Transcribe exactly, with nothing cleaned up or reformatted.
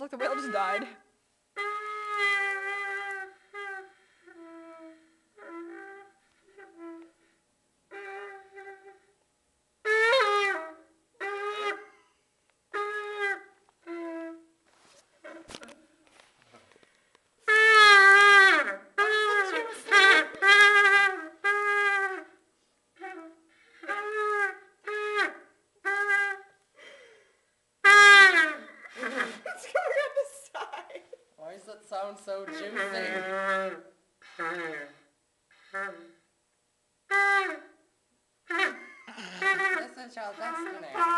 look, the whale just died. Sounds so juicy. This is your destiny.